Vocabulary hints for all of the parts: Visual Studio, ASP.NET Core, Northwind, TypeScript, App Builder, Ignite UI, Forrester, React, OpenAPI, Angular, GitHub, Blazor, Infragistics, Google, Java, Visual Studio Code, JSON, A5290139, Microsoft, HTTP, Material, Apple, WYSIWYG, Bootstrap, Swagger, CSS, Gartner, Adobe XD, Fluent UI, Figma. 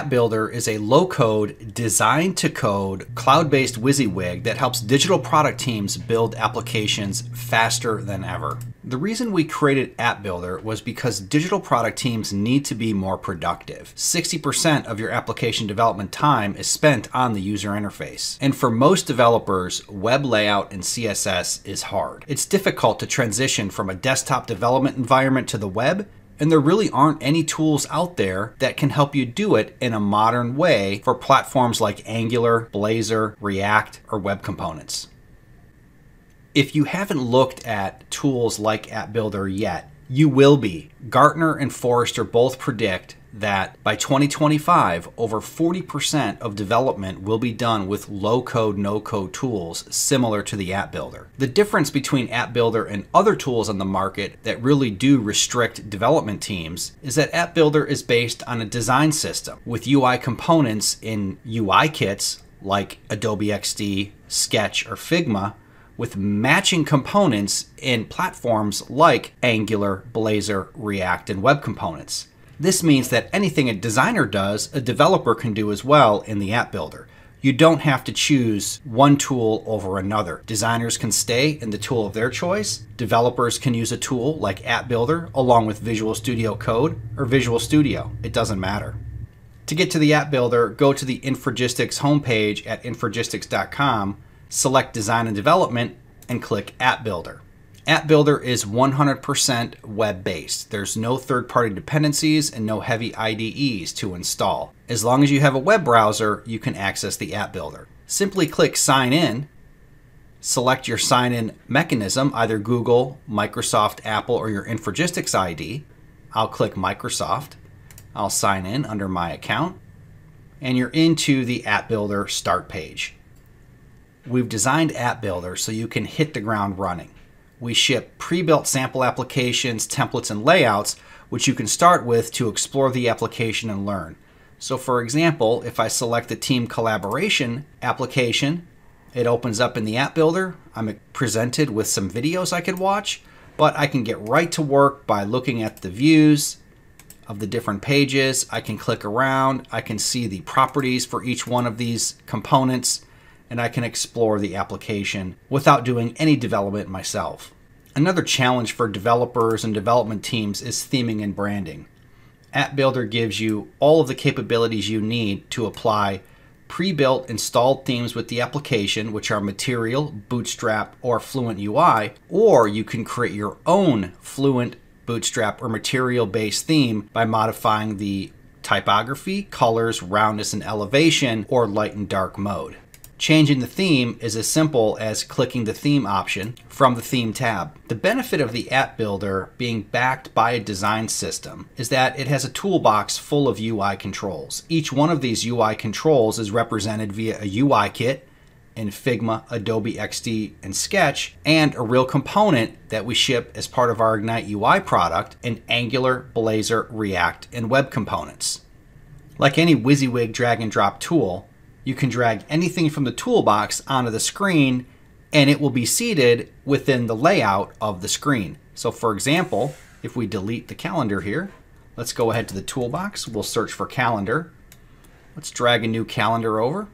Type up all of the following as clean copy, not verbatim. App Builder is a low-code, design-to-code, cloud-based WYSIWYG that helps digital product teams build applications faster than ever. The reason we created App Builder was because digital product teams need to be more productive. 60% of your application development time is spent on the user interface. And for most developers, web layout and CSS is hard. It's difficult to transition from a desktop development environment to the web, and there really aren't any tools out there that can help you do it in a modern way for platforms like Angular, Blazor, React, or Web Components. If you haven't looked at tools like App Builder yet, you will be. Gartner and Forrester both predict that by 2025, over 40% of development will be done with low-code, no-code tools similar to the App Builder. The difference between App Builder and other tools on the market that really do restrict development teams is that App Builder is based on a design system with UI components in UI kits like Adobe XD, Sketch, or Figma, with matching components in platforms like Angular, Blazor, React, and Web Components. This means that anything a designer does, a developer can do as well in the App Builder. You don't have to choose one tool over another. Designers can stay in the tool of their choice. Developers can use a tool like App Builder along with Visual Studio Code or Visual Studio. It doesn't matter. To get to the App Builder, go to the Infragistics homepage at infragistics.com, select Design and Development, and click App Builder. App Builder is 100% web-based. There's no third-party dependencies and no heavy IDEs to install. As long as you have a web browser, you can access the App Builder. Simply click Sign In, select your sign-in mechanism, either Google, Microsoft, Apple, or your Infragistics ID. I'll click Microsoft. I'll sign in under My Account, and you're into the App Builder Start page. We've designed App Builder so you can hit the ground running. We ship pre-built sample applications, templates, and layouts, which you can start with to explore the application and learn. So for example, if I select the team collaboration application, it opens up in the App Builder. I'm presented with some videos I could watch, but I can get right to work by looking at the views of the different pages. I can click around. I can see the properties for each one of these components, and I can explore the application without doing any development myself. Another challenge for developers and development teams is theming and branding. App Builder gives you all of the capabilities you need to apply pre-built installed themes with the application, which are Material, Bootstrap, or Fluent UI, or you can create your own Fluent, Bootstrap, or Material-based theme by modifying the typography, colors, roundness, and elevation, or light and dark mode. Changing the theme is as simple as clicking the theme option from the theme tab. The benefit of the App Builder being backed by a design system is that it has a toolbox full of UI controls. Each one of these UI controls is represented via a UI kit in Figma, Adobe XD, and Sketch, and a real component that we ship as part of our Ignite UI product in Angular, Blazor, React, and Web Components. Like any WYSIWYG drag and drop tool, you can drag anything from the toolbox onto the screen and it will be seated within the layout of the screen. So for example, if we delete the calendar here, let's go ahead to the toolbox. We'll search for calendar. Let's drag a new calendar over.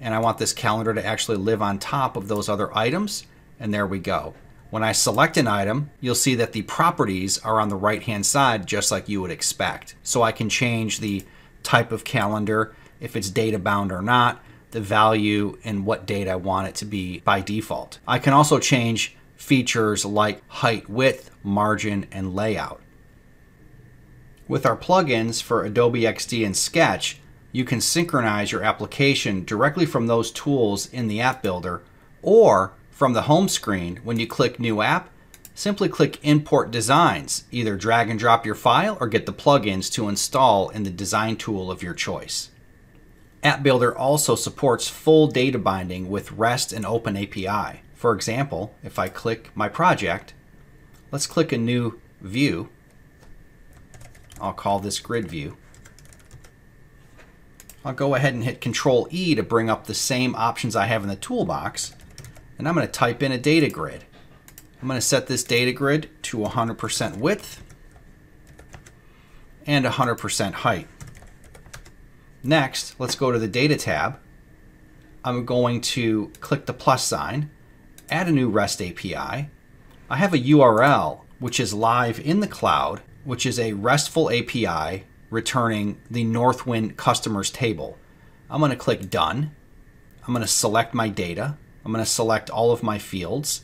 And I want this calendar to actually live on top of those other items. And there we go. When I select an item, you'll see that the properties are on the right-hand side, just like you would expect. So I can change the type of calendar, if it's data bound or not, the value, and what date I want it to be by default. I can also change features like height, width, margin, and layout. With our plugins for Adobe XD and Sketch, you can synchronize your application directly from those tools in the App Builder or from the home screen. When you click New App, simply click Import Designs. Either drag and drop your file or get the plugins to install in the design tool of your choice. App Builder also supports full data binding with REST and OpenAPI. For example, if I click my project, let's click a new view. I'll call this grid view. I'll go ahead and hit Control-E to bring up the same options I have in the toolbox. And I'm going to type in a data grid. I'm going to set this data grid to 100% width and 100% height. Next, let's go to the Data tab. I'm going to click the plus sign, add a new REST API. I have a URL which is live in the cloud, which is a RESTful API returning the Northwind customers table. I'm going to click Done. I'm going to select my data. I'm going to select all of my fields.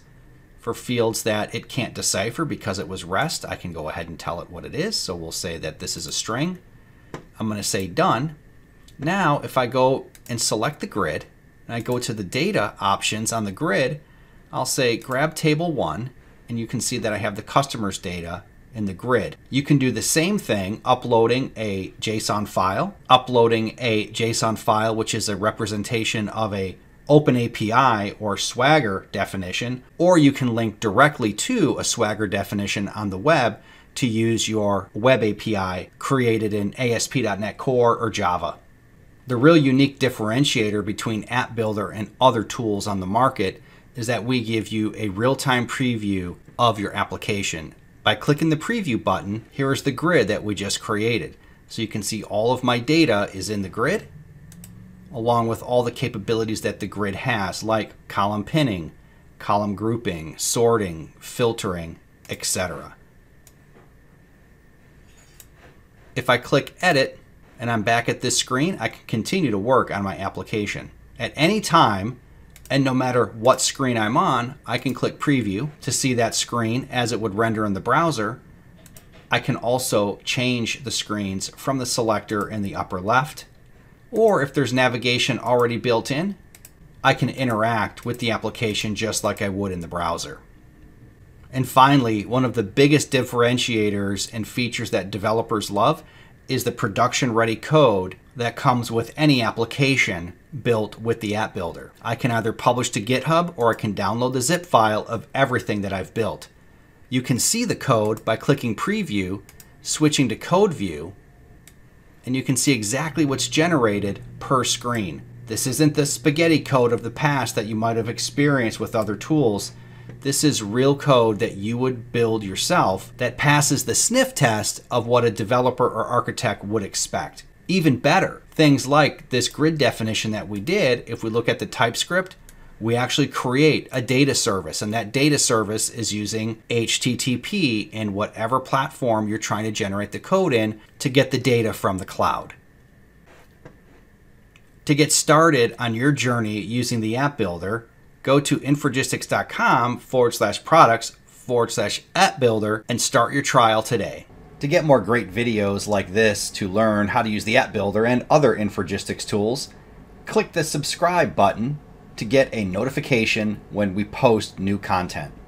For fields that it can't decipher because it was REST, I can go ahead and tell it what it is. So we'll say that this is a string. I'm going to say Done. Now, if I go and select the grid, and I go to the data options on the grid, I'll say grab table 1, and you can see that I have the customer's data in the grid. You can do the same thing uploading a JSON file, which is a representation of a OpenAPI or Swagger definition, or you can link directly to a Swagger definition on the web to use your web API created in ASP.NET Core or Java. The real unique differentiator between App Builder and other tools on the market is that we give you a real-time preview of your application. By clicking the preview button, here is the grid that we just created. So you can see all of my data is in the grid, along with all the capabilities that the grid has, like column pinning, column grouping, sorting, filtering, etc. If I click Edit, and I'm back at this screen, I can continue to work on my application. At any time, and no matter what screen I'm on, I can click Preview to see that screen as it would render in the browser. I can also change the screens from the selector in the upper left, or if there's navigation already built in, I can interact with the application just like I would in the browser. And finally, one of the biggest differentiators and features that developers love is the production-ready code that comes with any application built with the App Builder. I can either publish to GitHub or I can download the zip file of everything that I've built. You can see the code by clicking Preview, switching to Code View, and you can see exactly what's generated per screen. This isn't the spaghetti code of the past that you might have experienced with other tools. This is real code that you would build yourself that passes the sniff test of what a developer or architect would expect. Even better, things like this grid definition that we did, if we look at the TypeScript, we actually create a data service, and that data service is using HTTP in whatever platform you're trying to generate the code in to get the data from the cloud. To get started on your journey using the App Builder, go to infragistics.com/products/app-builder and start your trial today. To get more great videos like this to learn how to use the App Builder and other Infragistics tools, click the subscribe button to get a notification when we post new content.